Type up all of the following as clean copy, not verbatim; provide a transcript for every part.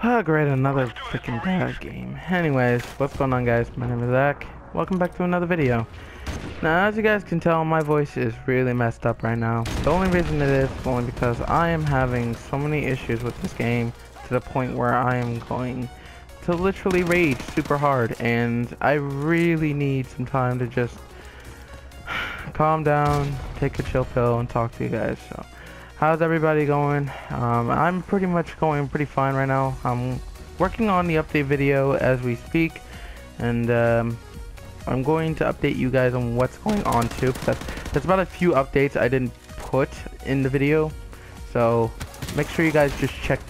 Oh great, another freaking bad game. Anyways, what's going on guys? My name is Zach. Welcome back to another video. Now as you guys can tell, my voice is really messed up right now. The only reason it is only because I am having so many issues with this game to the point where I am going to literally rage super hard, and I really need some time to just calm down, take a chill pill, and talk to you guys. So how's everybody going? I'm pretty much going pretty fine right now. I'm working on the update video as we speak, and I'm going to update you guys on what's going on too. That's about a few updates I didn't put in the video, so make sure you guys just check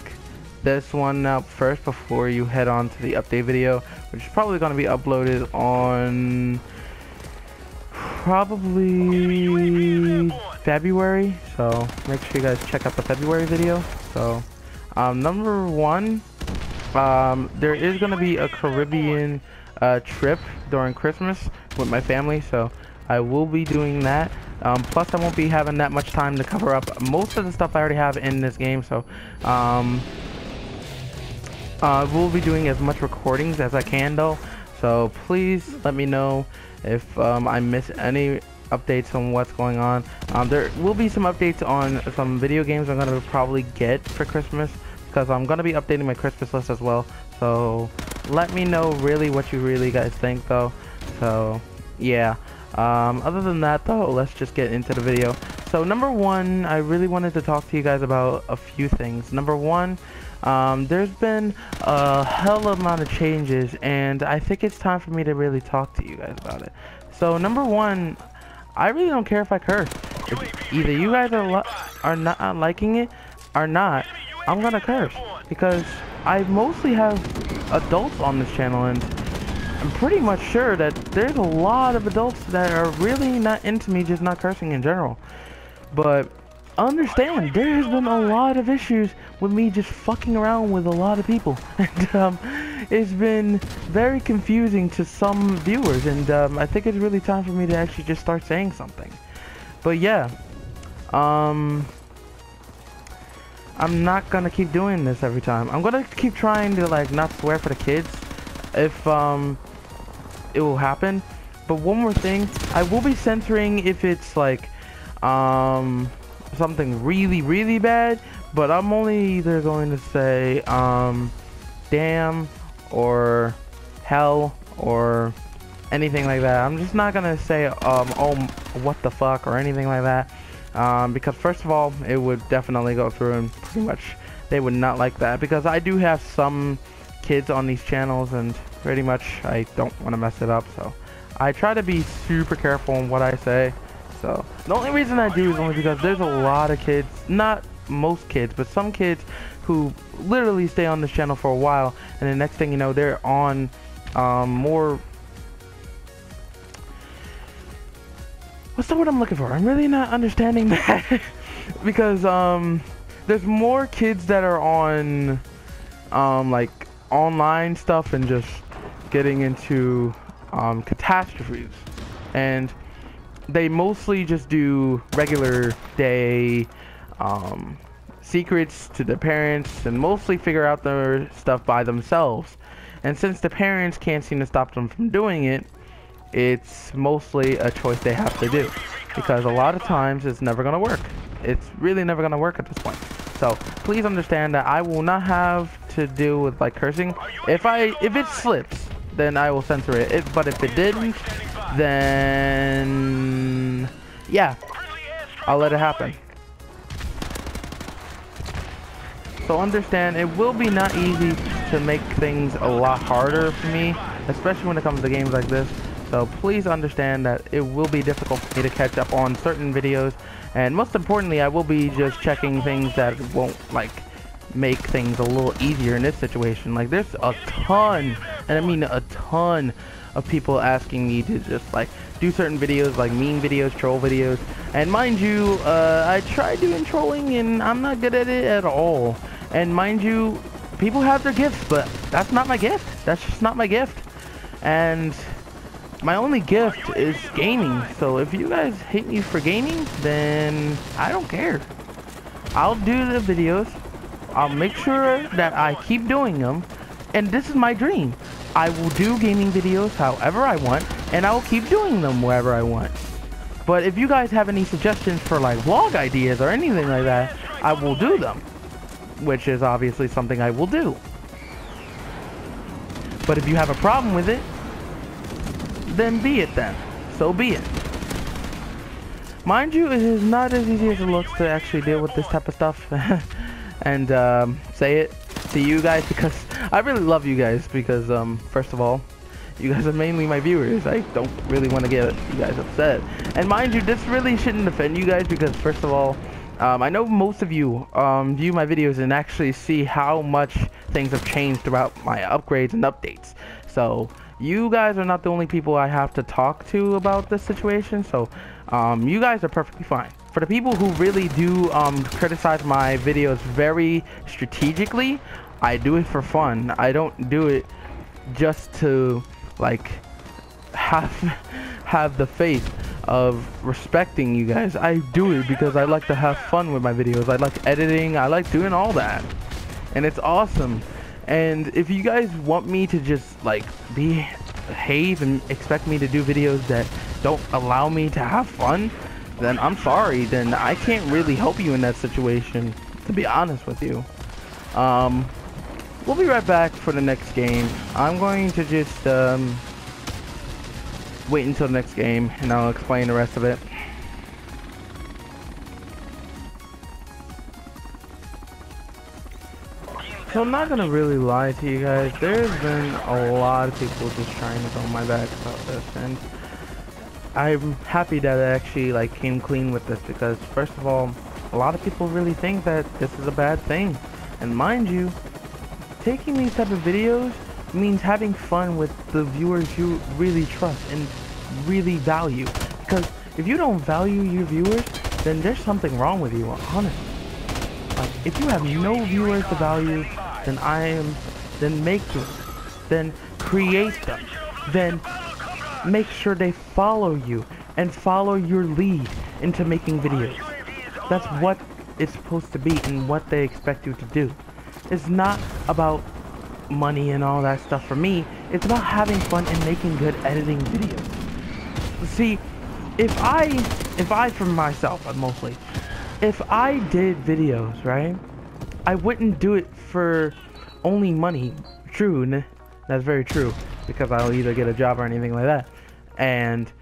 this one out first before you head on to the update video, which is probably going to be uploaded on probably February, so make sure you guys check out the February video. So number one, there is going to be a Caribbean trip during Christmas with my family, so I will be doing that. Plus I won't be having that much time to cover up most of the stuff I already have in this game, so we'll be doing as much recordings as I can though, so please let me know if I miss any updates on what's going on. There will be some updates on some video games I'm gonna probably get for Christmas, because I'm gonna be updating my Christmas list as well. So let me know really what you really guys think though. So yeah, other than that though, let's just get into the video. So number one, I really wanted to talk to you guys about a few things. Number one, there's been a hell of a amount of changes, and I think it's time for me to really talk to you guys about it. So number one, I really don't care if I curse. If either you guys are not liking it or not, I'm gonna curse, because I mostly have adults on this channel, and I'm pretty much sure that there's a lot of adults that are really not into me just not cursing in general. But understand, there has been a lot of issues with me just fucking around with a lot of people, and it's been very confusing to some viewers, and I think it's really time for me to actually just start saying something. But yeah, I'm not gonna keep doing this every time. I'm gonna keep trying to like not swear for the kids if it will happen. But one more thing, I will be censoring if it's like something really really bad, but I'm only either going to say damn or hell or anything like that. I'm just not gonna say oh what the fuck or anything like that, because first of all, it would definitely go through, and pretty much they would not like that, because I do have some kids on these channels, and pretty much I don't want to mess it up, so I try to be super careful in what I say. So the only reason I do is only because there's a lot of kids, not most kids, but some kids who literally stay on this channel for a while, and the next thing you know, they're on more, what's the word I'm looking for? I'm really not understanding that. Because there's more kids that are on like online stuff and just getting into catastrophes, and they mostly just do regular day secrets to their parents, and mostly figure out their stuff by themselves. And since the parents can't seem to stop them from doing it, it's mostly a choice they have to do, because a lot of times it's never gonna work. It's really never gonna work at this point. So please understand that I will not have to deal with like cursing. If it slips, then I will censor it. But if it didn't, then yeah, I'll let it happen. So understand, it will be not easy to make things a lot harder for me, especially when it comes to games like this. So please understand that it will be difficult for me to catch up on certain videos, and most importantly, I will be just checking things that won't like make things a little easier in this situation. Like there's a ton, and I mean a ton, of people asking me to just like do certain videos, like meme videos, troll videos, and mind you, I tried doing trolling and I'm not good at it at all. And mind you, people have their gifts, but that's not my gift. That's just not my gift, and my only gift is gaming. So if you guys hate me for gaming, then I don't care. I'll do the videos, I'll make sure that I keep doing them, and this is my dream. I will do gaming videos however I want, and I will keep doing them wherever I want. But if you guys have any suggestions for like vlog ideas or anything like that, I will do them, which is obviously something I will do. But if you have a problem with it, then be it then. So be it. Mind you, it is not as easy as it looks to actually deal with this type of stuff and say it to you guys, because I really love you guys, because first of all, you guys are mainly my viewers. I don't really want to get you guys upset. And mind you, this really shouldn't offend you guys, because first of all, I know most of you view my videos and actually see how much things have changed throughout my upgrades and updates. So you guys are not the only people I have to talk to about this situation. So you guys are perfectly fine. For the people who really do criticize my videos very strategically, I do it for fun. I don't do it just to like have the faith of respecting you guys. I do it because I like to have fun with my videos. I like editing, I like doing all that, and it's awesome. And if you guys want me to just like behave and expect me to do videos that don't allow me to have fun, then I'm sorry, then I can't really help you in that situation, to be honest with you. We'll be right back for the next game. I'm going to just wait until the next game, and I'll explain the rest of it. So I'm not gonna really lie to you guys, there's been a lot of people just trying to go on my back about this, and I'm happy that I actually like came clean with this, because first of all, a lot of people really think that this is a bad thing. And mind you, taking these type of videos means having fun with the viewers you really trust and really value, because if you don't value your viewers, then there's something wrong with you, honestly. Like, if you have no viewers to value, then make them, then create them, then make sure they follow you and follow your lead into making videos. That's what it's supposed to be and what they expect you to do. It's not about money and all that stuff for me. It's about having fun and making good editing videos. See, if I for myself, mostly, if I did videos, right, I wouldn't do it for only money. True, that's very true, because I'll either get a job or anything like that and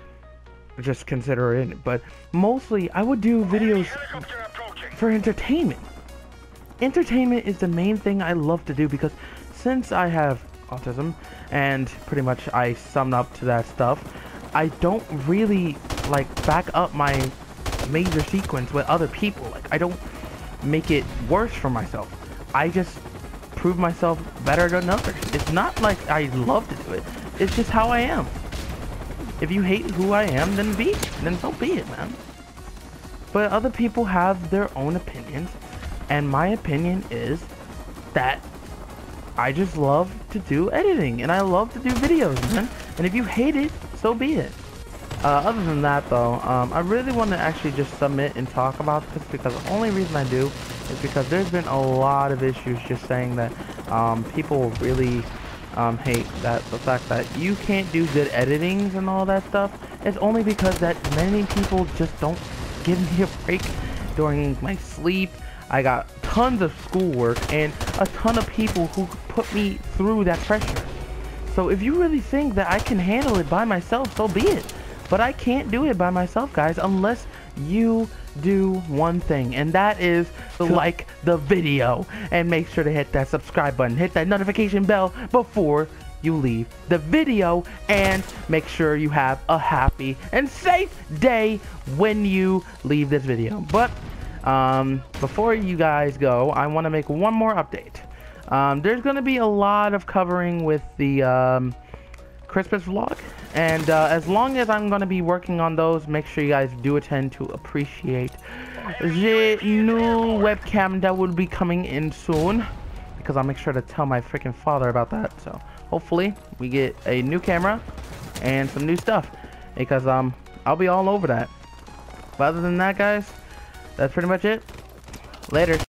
just consider it. But mostly I would do videos for entertainment. Entertainment is the main thing I love to do, because since I have autism, and pretty much I summed up to that stuff, I don't really like back up my major sequence with other people. Like, I don't make it worse for myself. I just prove myself better than others. It's not like I love to do it. It's just how I am. If you hate who I am, then so be it, man. But other people have their own opinions, and my opinion is that I just love to do editing, and I love to do videos, man. And if you hate it, so be it. Other than that though, I really want to actually just submit and talk about this, because the only reason I do is because there's been a lot of issues just saying that people really hate that the fact that you can't do good editings and all that stuff. It's only because that many people just don't give me a break during my sleep. I got tons of schoolwork and a ton of people who put me through that pressure. So if you really think that I can handle it by myself, so be it. But I can't do it by myself, guys, unless you do one thing, and that is to like the video and make sure to hit that subscribe button, hit that notification bell before you leave the video, and make sure you have a happy and safe day when you leave this video. But before you guys go, I want to make one more update. There's going to be a lot of covering with the Christmas vlog, and as long as I'm going to be working on those, make sure you guys do attend to appreciate the new webcam that will be coming in soon, because I'll make sure to tell my freaking father about that. So hopefully we get a new camera and some new stuff, because I'll be all over that. But other than that, guys, that's pretty much it. Later.